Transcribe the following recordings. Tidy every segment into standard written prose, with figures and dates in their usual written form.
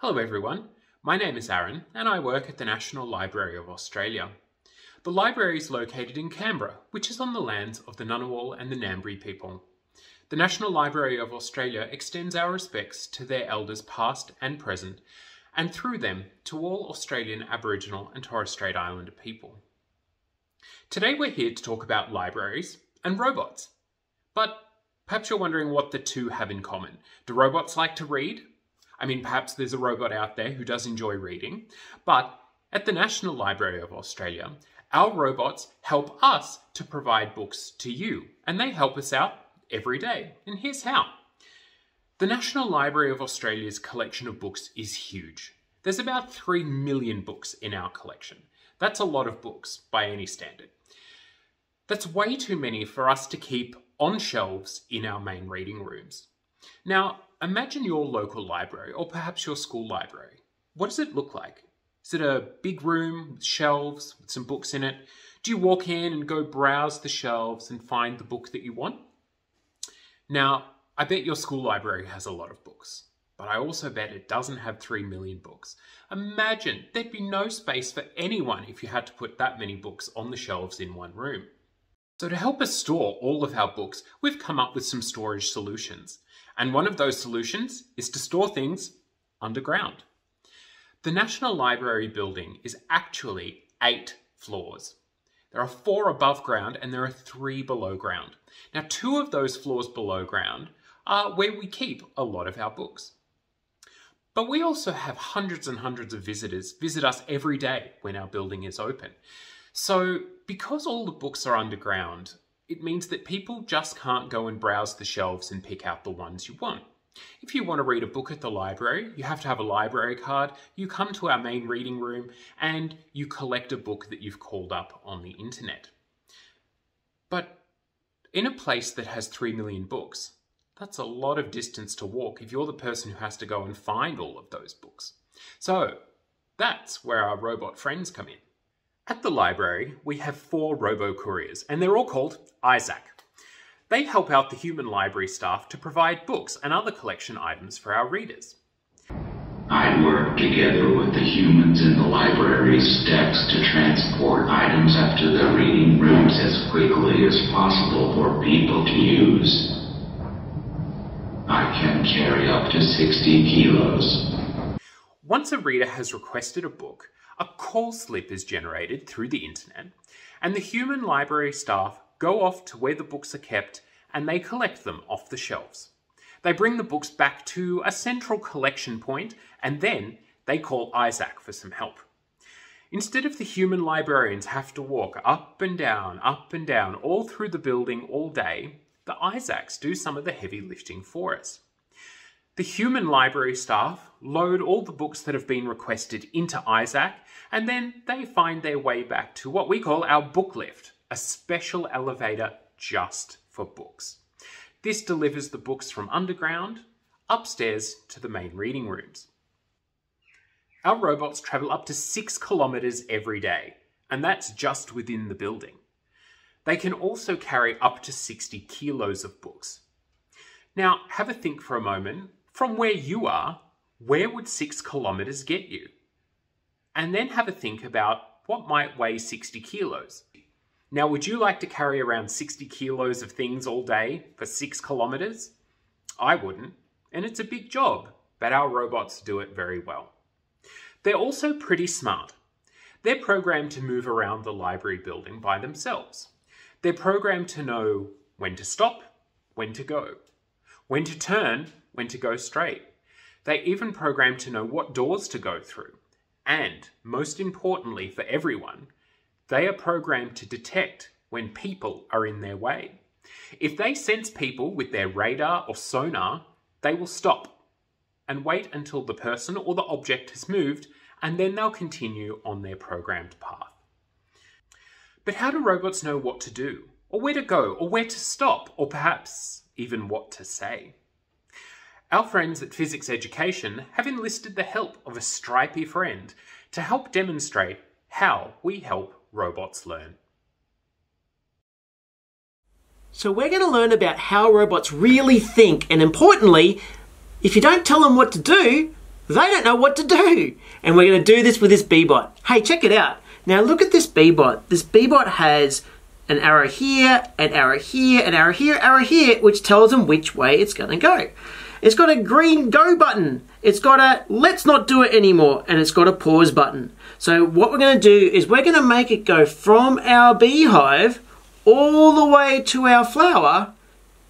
Hello everyone, my name is Aaron and I work at the National Library of Australia. The library is located in Canberra, which is on the lands of the Ngunnawal and the Ngambri people. The National Library of Australia extends our respects to their elders past and present, and through them to all Australian Aboriginal and Torres Strait Islander people. Today we're here to talk about libraries and robots. But perhaps you're wondering what the two have in common. Do robots like to read? I mean, perhaps there's a robot out there who does enjoy reading, but at the National Library of Australia, our robots help us to provide books to you, and they help us out every day, and here's how. The National Library of Australia's collection of books is huge. There's about 3 million books in our collection. That's a lot of books by any standard. That's way too many for us to keep on shelves in our main reading rooms. Now, imagine your local library, or perhaps your school library. What does it look like? Is it a big room with shelves, with some books in it? Do you walk in and go browse the shelves and find the book that you want? Now, I bet your school library has a lot of books, but I also bet it doesn't have 3 million books. Imagine, there'd be no space for anyone if you had to put that many books on the shelves in one room. So to help us store all of our books, we've come up with some storage solutions. And one of those solutions is to store things underground. The National Library building is actually 8 floors. There are 4 above ground and there are 3 below ground. Now, 2 of those floors below ground are where we keep a lot of our books. But we also have hundreds and hundreds of visitors visit us every day when our building is open. So because all the books are underground, it means that people just can't go and browse the shelves and pick out the ones you want. If you want to read a book at the library, you have to have a library card, you come to our main reading room, and you collect a book that you've called up on the internet. But in a place that has 3 million books, that's a lot of distance to walk if you're the person who has to go and find all of those books. So that's where our robot friends come in. At the library, we have 4 robo-couriers, and they're all called Isaac. They help out the human library staff to provide books and other collection items for our readers. I work together with the humans in the library's desks to transport items up to the reading rooms as quickly as possible for people to use. I can carry up to 60 kilos. Once a reader has requested a book, a call slip is generated through the internet, and the human library staff go off to where the books are kept and they collect them off the shelves. They bring the books back to a central collection point and then they call Isaac for some help. Instead of the human librarians have to walk up and down, all through the building all day, the Isaacs do some of the heavy lifting for us. The human library staff load all the books that have been requested into Isaac, and then they find their way back to what we call our book lift, a special elevator just for books. This delivers the books from underground upstairs to the main reading rooms. Our robots travel up to 6 kilometers every day, and that's just within the building. They can also carry up to 60 kilos of books. Now, have a think for a moment. From where you are, where would 6 kilometers get you? And then have a think about what might weigh 60 kilos. Now, would you like to carry around 60 kilos of things all day for 6 kilometers? I wouldn't, and it's a big job, but our robots do it very well. They're also pretty smart. They're programmed to move around the library building by themselves. They're programmed to know when to stop, when to go, when to turn, when to go straight. They even program to know what doors to go through. And most importantly for everyone, they are programmed to detect when people are in their way. If they sense people with their radar or sonar, they will stop and wait until the person or the object has moved, and then they'll continue on their programmed path. But how do robots know what to do, or where to go, or where to stop, or perhaps even what to say? Our friends at Fizzics Education have enlisted the help of a stripy friend to help demonstrate how we help robots learn. So we're going to learn about how robots really think, and importantly, if you don't tell them what to do, They don't know what to do. And we're going to do this with this Bee-Bot. Hey, check it out. Now look at this Bee-Bot. This Bee-Bot has an arrow here, an arrow here, an arrow here, which tells them which way it's going to go. It's got a green go button. It's got a let's not do it anymore. And it's got a pause button. So what we're going to do is we're going to make it go from our beehive all the way to our flower,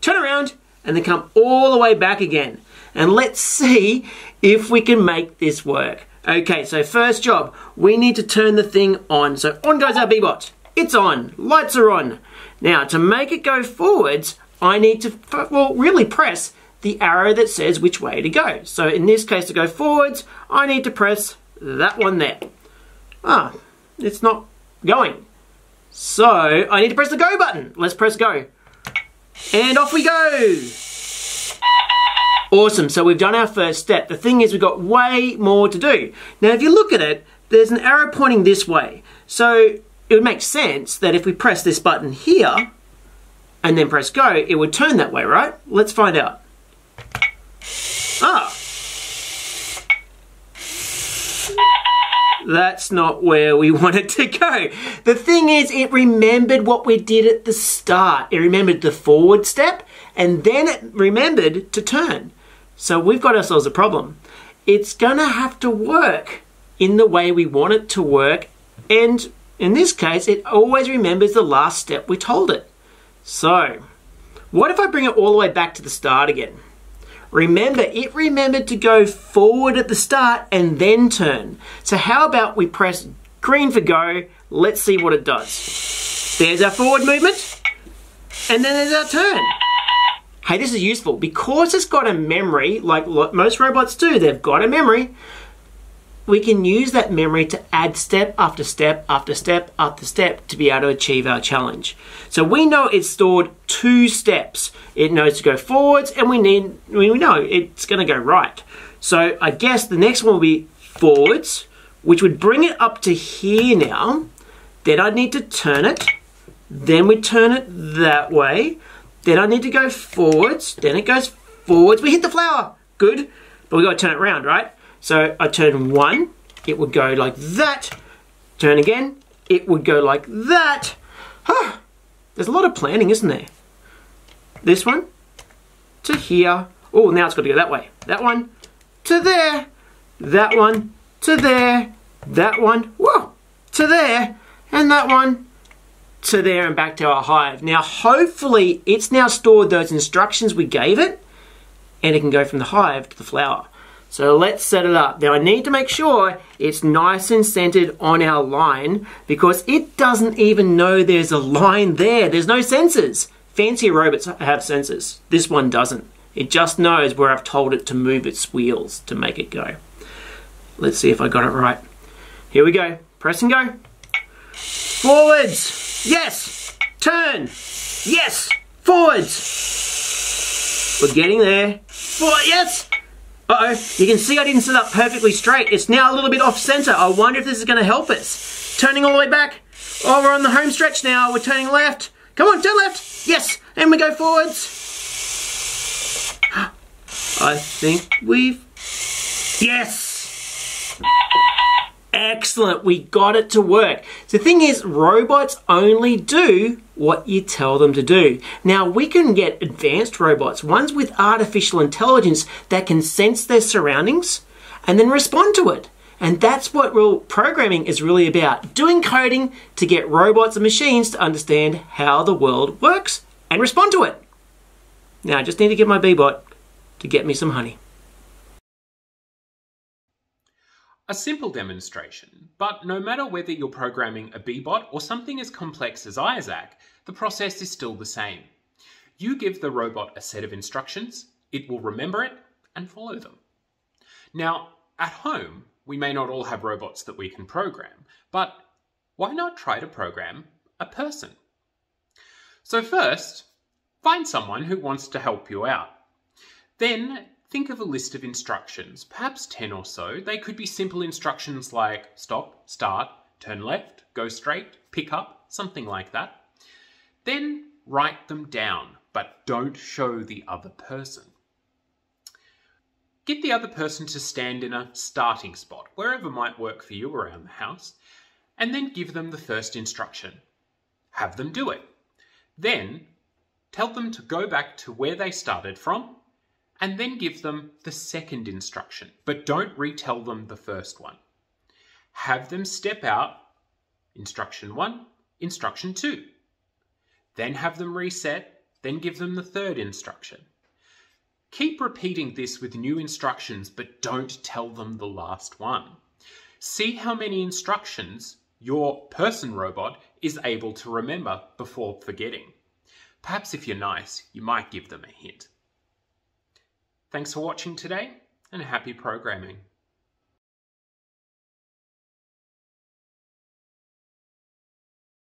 turn around, and then come all the way back again. And let's see if we can make this work. Okay, so first job, we need to turn the thing on. So on goes our Bee-Bot. It's on. Lights are on. Now, to make it go forwards, I need to, well, really press the arrow that says which way to go. So in this case, to go forwards, I need to press that one there. Ah, it's not going. So I need to press the go button. Let's press go. And off we go. Awesome, so we've done our first step. The thing is, we've got way more to do. Now, if you look at it, there's an arrow pointing this way. So it would make sense that if we press this button here and then press go, it would turn that way, right? Let's find out. Ah. That's not where we want it to go. The thing is, it remembered what we did at the start. It remembered the forward step, and then it remembered to turn. So we've got ourselves a problem. It's gonna have to work in the way we want it to work, and in this case, it always remembers the last step we told it. So, what if I bring it all the way back to the start again? Remember, it remembered to go forward at the start and then turn. So how about we press green for go? Let's see what it does. There's our forward movement, and then there's our turn. Hey, this is useful because it's got a memory, like most robots do, they've got a memory. We can use that memory to add step after step after step after step to be able to achieve our challenge. So we know it's stored two steps. It knows to go forwards, and we know it's going to go right. So I guess the next one will be forwards, which would bring it up to here now. Then I'd need to turn it. Then we turn it that way. Then I need to go forwards. Then it goes forwards. We hit the flower. Good. But we've got to turn it round, right? So I turn one, it would go like that. Turn again, it would go like that. Huh. There's a lot of planning, isn't there? This one to here. Oh, now it's got to go that way. That one to there. That one to there. That one, whoa, to there. And that one to there and back to our hive. Now, hopefully, it's now stored those instructions we gave it, and it can go from the hive to the flower. So let's set it up. Now I need to make sure it's nice and centered on our line because it doesn't even know there's a line there. There's no sensors. Fancy robots have sensors. This one doesn't. It just knows where I've told it to move its wheels to make it go. Let's see if I got it right. Here we go. Press and go. Forwards. Yes. Turn. Yes. Forwards. We're getting there. Forward. Yes. Uh-oh, you can see I didn't set up perfectly straight. It's now a little bit off center. I wonder if this is gonna help us. Turning all the way back. Oh, we're on the home stretch now. We're turning left. Come on, turn left. Yes, and we go forwards. I think we've, yes. Excellent, we got it to work. The thing is, robots only do what you tell them to do. Now, we can get advanced robots, ones with artificial intelligence that can sense their surroundings and then respond to it. And that's what real programming is really about, doing coding to get robots and machines to understand how the world works and respond to it. Now, I just need to get my Bee-Bot to get me some honey. A simple demonstration, but no matter whether you're programming a Bee-Bot or something as complex as Isaac, the process is still the same. You give the robot a set of instructions, it will remember it and follow them. Now, at home, we may not all have robots that we can program, but why not try to program a person? So first, find someone who wants to help you out. Then, think of a list of instructions, perhaps 10 or so. They could be simple instructions like stop, start, turn left, go straight, pick up, something like that. Then write them down, but don't show the other person. Get the other person to stand in a starting spot, wherever might work for you around the house, and then give them the first instruction. Have them do it. Then tell them to go back to where they started from, and then give them the second instruction, but don't retell them the first one. Have them step out, instruction one, instruction two. Then have them reset, then give them the third instruction. Keep repeating this with new instructions, but don't tell them the last one. See how many instructions your person robot is able to remember before forgetting. Perhaps if you're nice, you might give them a hint. Thanks for watching today, and happy programming.